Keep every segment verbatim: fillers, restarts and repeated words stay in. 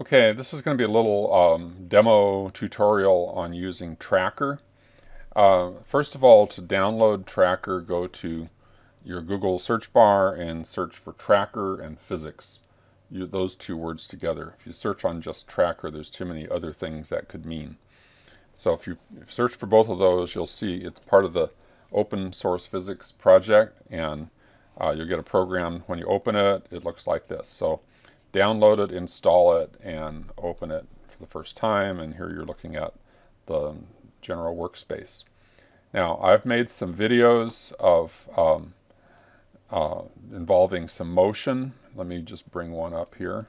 Okay, this is going to be a little um, demo tutorial on using Tracker. Uh, first of all, to download Tracker, go to your Google search bar and search for Tracker and Physics. You, those two words together. If you search on just Tracker, there's too many other things that could mean. So if you search for both of those, you'll see it's part of the Open Source Physics project, and uh, you'll get a program. When you open it, it looks like this. So download it, install it, and open it for the first time, and here you're looking at the general workspace. Now, I've made some videos of um, uh, involving some motion. Let me just bring one up here,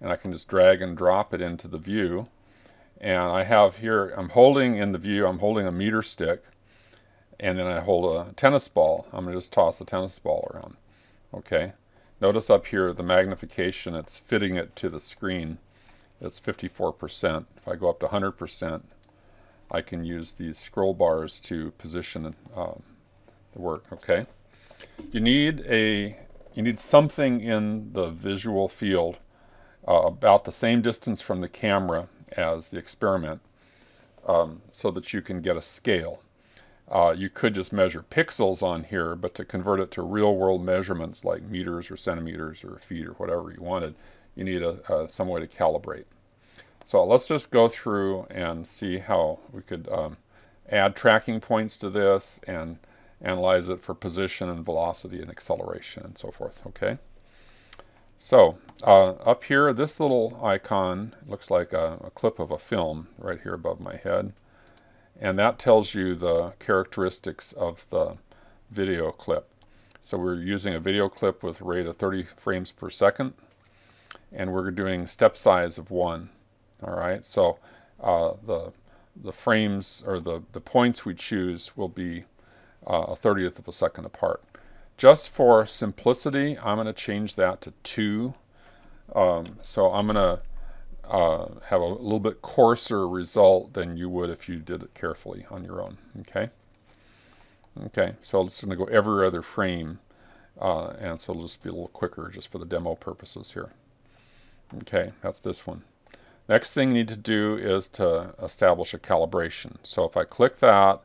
and I can just drag and drop it into the view. And I have here, I'm holding in the view, I'm holding a meter stick, and then I hold a tennis ball. I'm going to just toss the tennis ball around. Okay. Notice up here the magnification, it's fitting it to the screen. It's fifty-four percent. If I go up to one hundred percent, I can use these scroll bars to position um, the work. Okay. You need a, you need something in the visual field uh, about the same distance from the camera as the experiment, um, so that you can get a scale. Uh, you could just measure pixels on here, but to convert it to real-world measurements like meters or centimeters or feet or whatever you wanted, you need a, a, some way to calibrate. So let's just go through and see how we could um, add tracking points to this and analyze it for position and velocity and acceleration and so forth. Okay. So uh, up here, this little icon looks like a, a clip of a film right here above my head. And that tells you the characteristics of the video clip. So we're using a video clip with rate of thirty frames per second, and we're doing step size of one. All right, so uh, the the frames or the the points we choose will be uh, a thirtieth of a second apart. Just for simplicity, I'm going to change that to two. Um, so I'm going to Uh, have a little bit coarser result than you would if you did it carefully on your own. Okay. Okay. So it's going to go every other frame, uh, and so it'll just be a little quicker just for the demo purposes here. Okay. That's this one. Next thing you need to do is to establish a calibration. So if I click that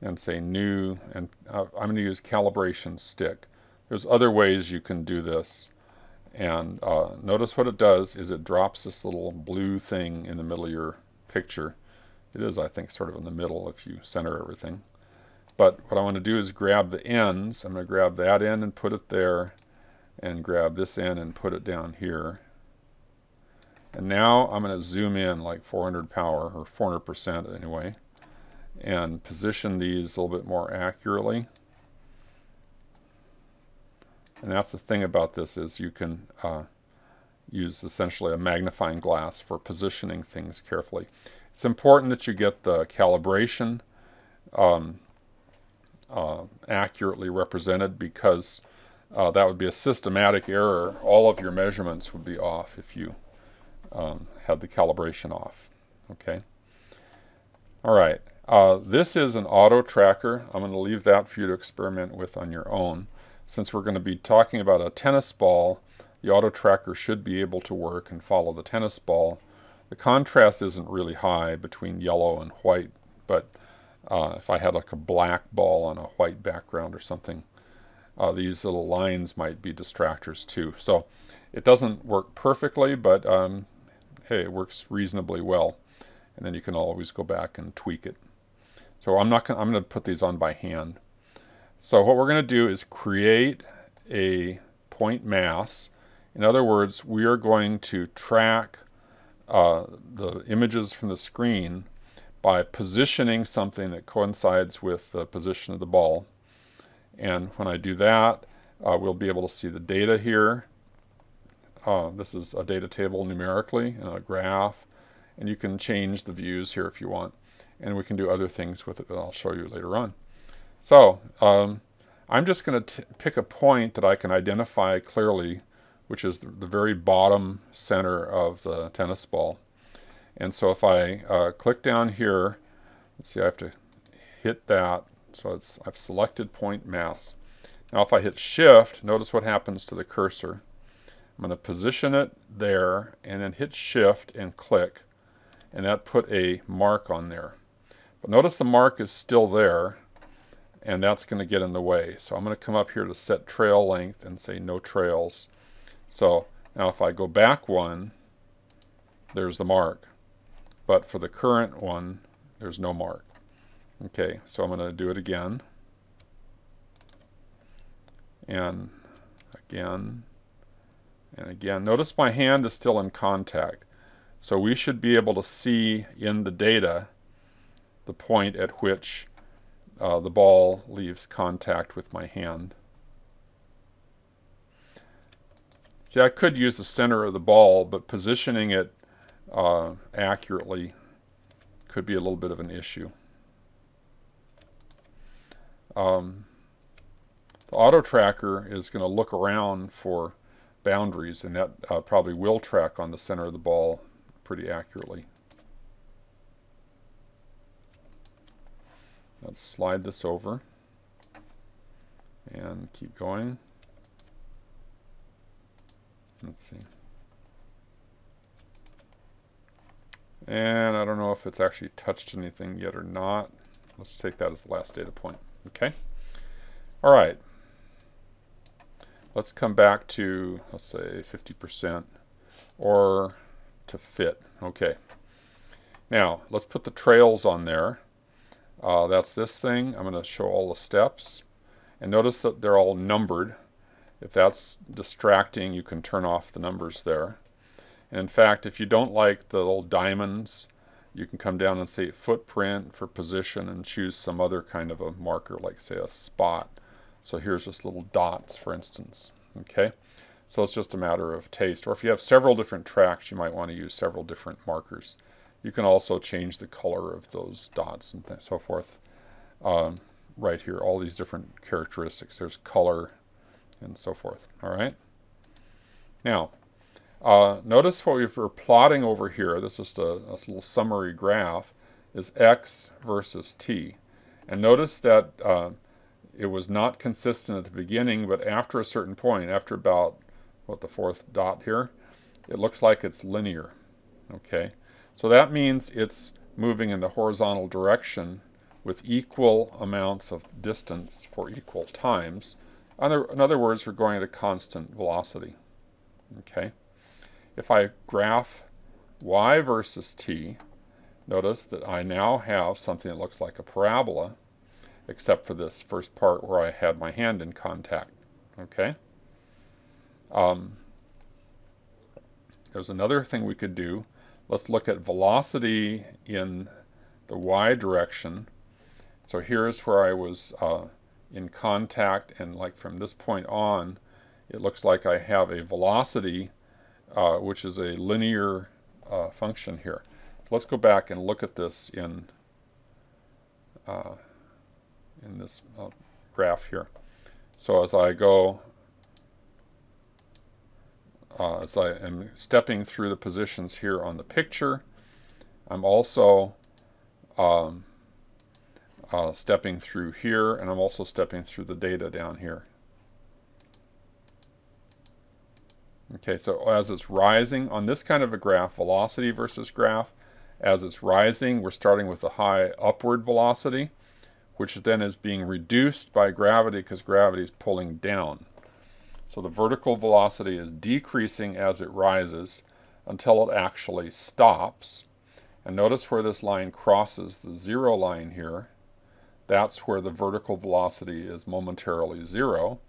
and say new, and uh, I'm going to use calibration stick. There's other ways you can do this. And uh, notice what it does is it drops this little blue thing in the middle of your picture. It is, I think, sort of in the middle if you center everything. But what I want to do is grab the ends. I'm going to grab that end and put it there, and grab this end and put it down here. And now I'm going to zoom in like four hundred power, or four hundred percent anyway, and position these a little bit more accurately. And that's the thing about this, is you can uh, use essentially a magnifying glass for positioning things carefully. It's important that you get the calibration um, uh, accurately represented, because uh, that would be a systematic error. All of your measurements would be off if you um, had the calibration off. Okay. All right. Uh, this is an auto tracker. I'm going to leave that for you to experiment with on your own. Since we're going to be talking about a tennis ball, the auto tracker should be able to work and follow the tennis ball. The contrast isn't really high between yellow and white, but uh, if I had like a black ball on a white background or something, uh, these little lines might be distractors too. So it doesn't work perfectly, but um, hey, it works reasonably well. And then you can always go back and tweak it. So I'm not gonna, I'm going to put these on by hand. So what we're going to do is create a point mass. In other words, we are going to track uh, the images from the screen by positioning something that coincides with the position of the ball. And when I do that, uh, we'll be able to see the data here. Uh, this is a data table numerically and a graph. And you can change the views here if you want. And we can do other things with it that I'll show you later on. So, um, I'm just going to pick a point that I can identify clearly, which is the, the very bottom center of the tennis ball. And so if I uh, click down here, let's see, I have to hit that. So it's, I've selected point mass. Now if I hit shift, notice what happens to the cursor. I'm going to position it there and then hit shift and click, and that put a mark on there. But notice the mark is still there, and that's going to get in the way. So I'm going to come up here to set trail length and say no trails. So now if I go back one, there's the mark. But for the current one, there's no mark. Okay, so I'm going to do it again. And again. And again. Notice my hand is still in contact. So we should be able to see in the data the point at which uh, the ball leaves contact with my hand. See, I could use the center of the ball, but positioning it uh, accurately could be a little bit of an issue. Um, the auto tracker is going to look around for boundaries, and that uh, probably will track on the center of the ball pretty accurately. Let's slide this over and keep going. Let's see. And I don't know if it's actually touched anything yet or not. Let's take that as the last data point. Okay. All right. Let's come back to, let's say, fifty percent or to fit. Okay. Now, let's put the trails on there. Uh, that's this thing. I'm going to show all the steps. And notice that they're all numbered. If that's distracting, you can turn off the numbers there. And in fact, if you don't like the little diamonds, you can come down and say footprint for position and choose some other kind of a marker, like say a spot. So here's just little dots, for instance. Okay, so it's just a matter of taste. Or if you have several different tracks, you might want to use several different markers. You can also change the color of those dots and so forth. Um, right here, all these different characteristics. There's color and so forth. All right. Now, uh, notice what we were plotting over here. This is just a, a little summary graph. Is x versus t, and notice that uh, it was not consistent at the beginning, but after a certain point, after about what the fourth dot here, it looks like it's linear. Okay. So that means it's moving in the horizontal direction with equal amounts of distance for equal times. In other words, we're going at a constant velocity. Okay. If I graph y versus t, notice that I now have something that looks like a parabola, except for this first part where I had my hand in contact. Okay. Um, there's another thing we could do. Let's look at velocity in the y direction. So here's where I was uh, in contact, and like from this point on, it looks like I have a velocity, uh, which is a linear uh, function here. Let's go back and look at this in uh, in this uh, graph here. So as I go, Uh, as I am stepping through the positions here on the picture, I'm also um, uh, stepping through here, and I'm also stepping through the data down here. Okay, so as it's rising, on this kind of a graph, velocity versus graph, as it's rising, we're starting with a high upward velocity, which then is being reduced by gravity because gravity is pulling down. So the vertical velocity is decreasing as it rises until it actually stops. And notice where this line crosses the zero line here. That's where the vertical velocity is momentarily zero,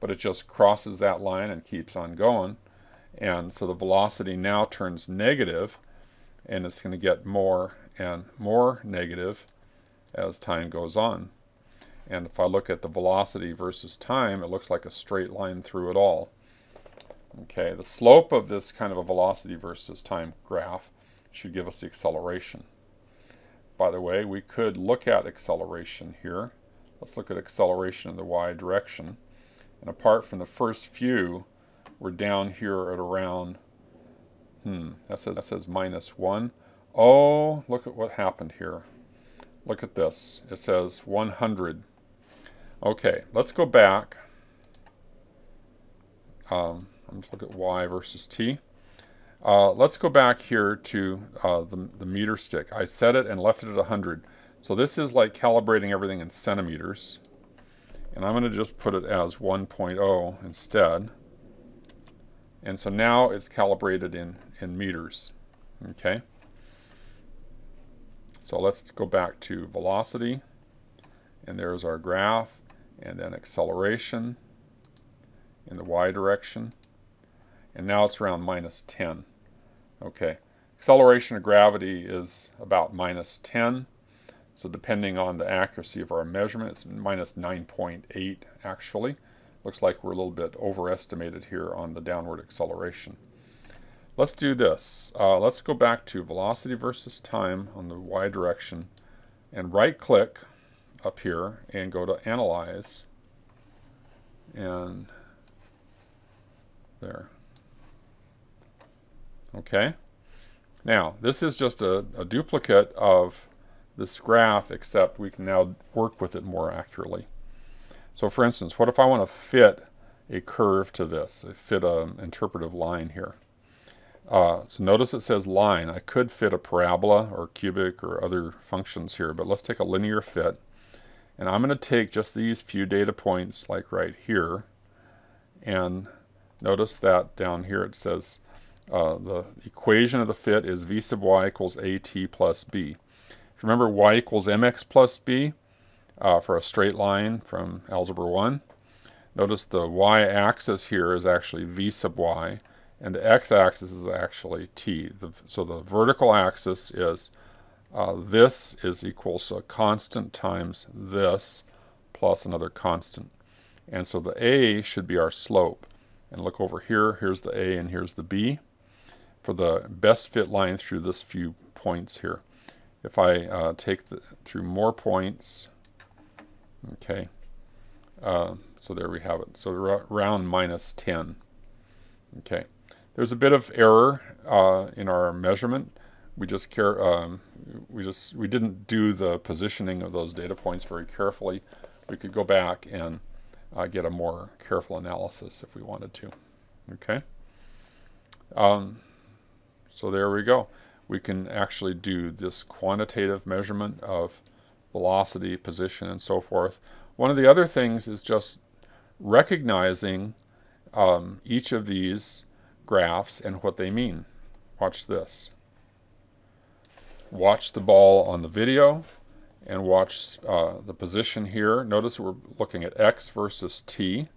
but it just crosses that line and keeps on going. And so the velocity now turns negative, and it's going to get more and more negative as time goes on. And if I look at the velocity versus time, it looks like a straight line through it all. Okay, the slope of this kind of a velocity versus time graph should give us the acceleration. By the way, we could look at acceleration here. Let's look at acceleration in the y direction. And apart from the first few, we're down here at around, hmm, that says, that says minus one. Oh, look at what happened here. Look at this. It says one hundred. Okay, let's go back. Um, Let's look at y versus t. Uh, let's go back here to uh, the, the meter stick. I set it and left it at one hundred. So this is like calibrating everything in centimeters. And I'm going to just put it as one point zero instead. And so now it's calibrated in, in meters. Okay. So let's go back to velocity. And there's our graph. And then acceleration in the y direction. And now it's around minus ten. Okay. Acceleration of gravity is about minus ten. So depending on the accuracy of our measurement, it's minus nine point eight actually. Looks like we're a little bit overestimated here on the downward acceleration. Let's do this. Uh, let's go back to velocity versus time on the y direction and right click up here and go to analyze. And there. Okay. Now, this is just a, a duplicate of this graph, except we can now work with it more accurately. So for instance, what if I want to fit a curve to this? I fit an interpretive line here. Uh, so notice it says line. I could fit a parabola or cubic or other functions here, but let's take a linear fit. And I'm going to take just these few data points like right here. And notice that down here it says uh, the equation of the fit is v sub y equals at plus b. Remember y equals mx plus b uh, for a straight line from algebra one. Notice the y-axis here is actually v sub y, and the x-axis is actually t. The, so the vertical axis is uh, this is equals a constant times this plus another constant. And so the a should be our slope. And look over here, here's the a and here's the b for the best fit line through this few points here. If I uh, take the, through more points, okay, uh, so there we have it. So around minus ten. Okay, there's a bit of error uh, in our measurement. We just care. Um, we just we didn't do the positioning of those data points very carefully. We could go back and uh, get a more careful analysis if we wanted to. Okay. Um, so there we go. We can actually do this quantitative measurement of velocity, position, and so forth. One of the other things is just recognizing um, each of these graphs and what they mean. Watch this. Watch the ball on the video and watch uh, the position here. Notice we're looking at x versus t.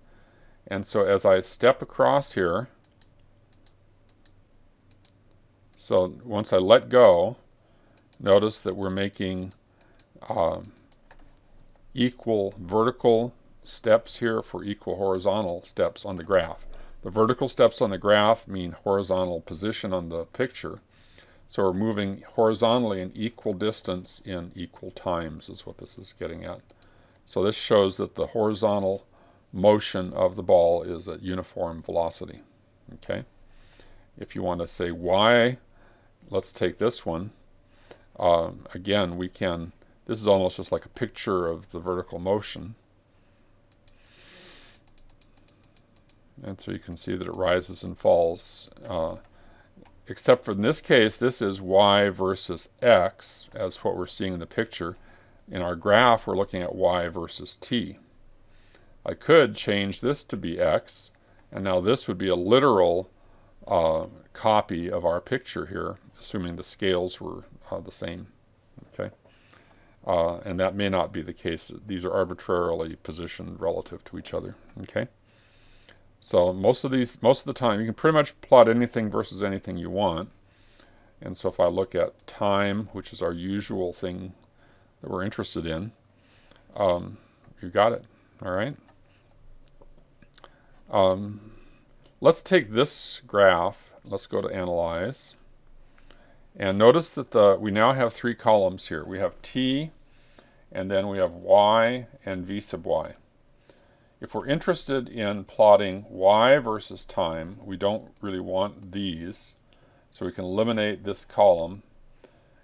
And so as I step across here, so once I let go, notice that we're making um, equal vertical steps here for equal horizontal steps on the graph. The vertical steps on the graph mean horizontal position on the picture. So we're moving horizontally in equal distance in equal times is what this is getting at. So this shows that the horizontal motion of the ball is at uniform velocity. Okay. If you want to say y, let's take this one. Um, again, we can, this is almost just like a picture of the vertical motion. And so you can see that it rises and falls. Uh, except for in this case, this is y versus x as what we're seeing in the picture. In our graph, we're looking at y versus t. I could change this to be x, and now this would be a literal uh, copy of our picture here, assuming the scales were uh, the same. Okay, uh, and that may not be the case. These are arbitrarily positioned relative to each other. Okay, so most of these, most of the time, you can pretty much plot anything versus anything you want. And so if I look at time, which is our usual thing that we're interested in, um, you got it. All right. Um, Let's take this graph, let's go to analyze, and notice that the, we now have three columns here. We have t, and then we have y, and v sub y. If we're interested in plotting y versus time, we don't really want these, so we can eliminate this column,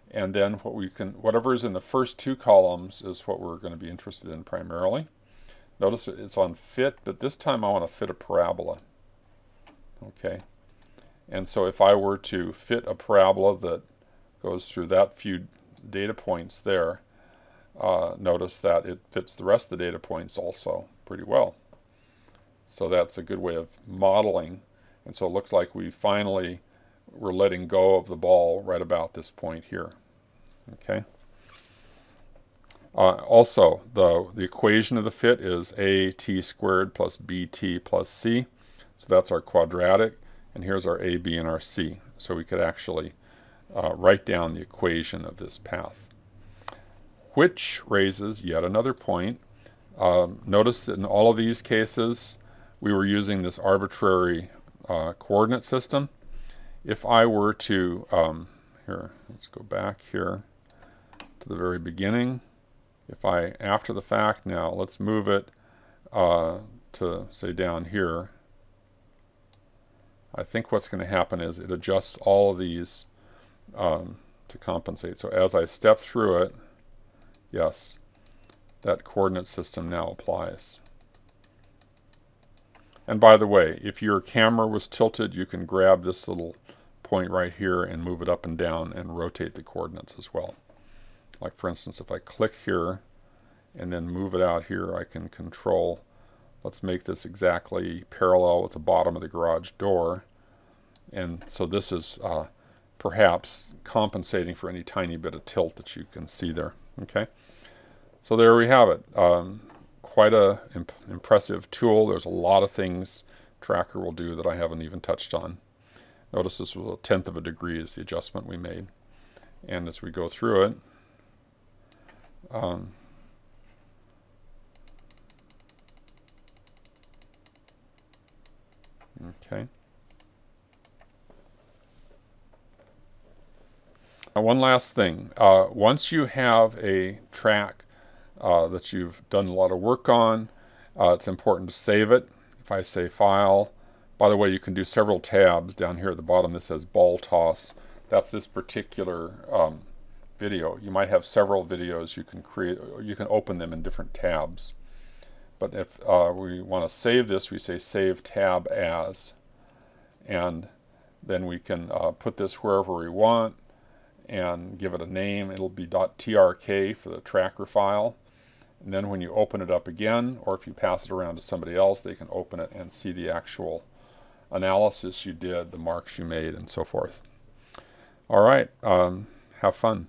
and then what we can, whatever is in the first two columns is what we're going to be interested in primarily. Notice it's on fit, but this time I want to fit a parabola. Okay, and so if I were to fit a parabola that goes through that few data points there, uh, notice that it fits the rest of the data points also pretty well. So that's a good way of modeling. And so it looks like we finally were letting go of the ball right about this point here. Okay. Uh, also, the, the equation of the fit is at squared plus bt plus c. So that's our quadratic. And here's our a, b, and our c. So we could actually uh, write down the equation of this path. Which raises yet another point. Um, notice that in all of these cases, we were using this arbitrary uh, coordinate system. If I were to, um, here, let's go back here to the very beginning. If I, after the fact now, let's move it uh, to, say, down here. I think what's going to happen is it adjusts all of these um, to compensate. So as I step through it, yes, that coordinate system now applies. And by the way, if your camera was tilted, you can grab this little point right here and move it up and down and rotate the coordinates as well. Like, for instance, if I click here and then move it out here, I can control. Let's make this exactly parallel with the bottom of the garage door. And so this is uh, perhaps compensating for any tiny bit of tilt that you can see there. Okay, so there we have it. Um, quite an imp impressive tool. There's a lot of things Tracker will do that I haven't even touched on. Notice this was a tenth of a degree is the adjustment we made. And as we go through it, um, okay. Now one last thing. Uh, once you have a track uh, that you've done a lot of work on, uh, it's important to save it. If I say File, by the way, you can do several tabs down here at the bottom. This says Ball Toss. That's this particular um, video. You might have several videos you can create. You can open them in different tabs. But if uh, we want to save this, we say Save Tab As. And then we can uh, put this wherever we want and give it a name. It'll be .trk for the tracker file. And then when you open it up again, or if you pass it around to somebody else, they can open it and see the actual analysis you did, the marks you made, and so forth. All right, um, have fun.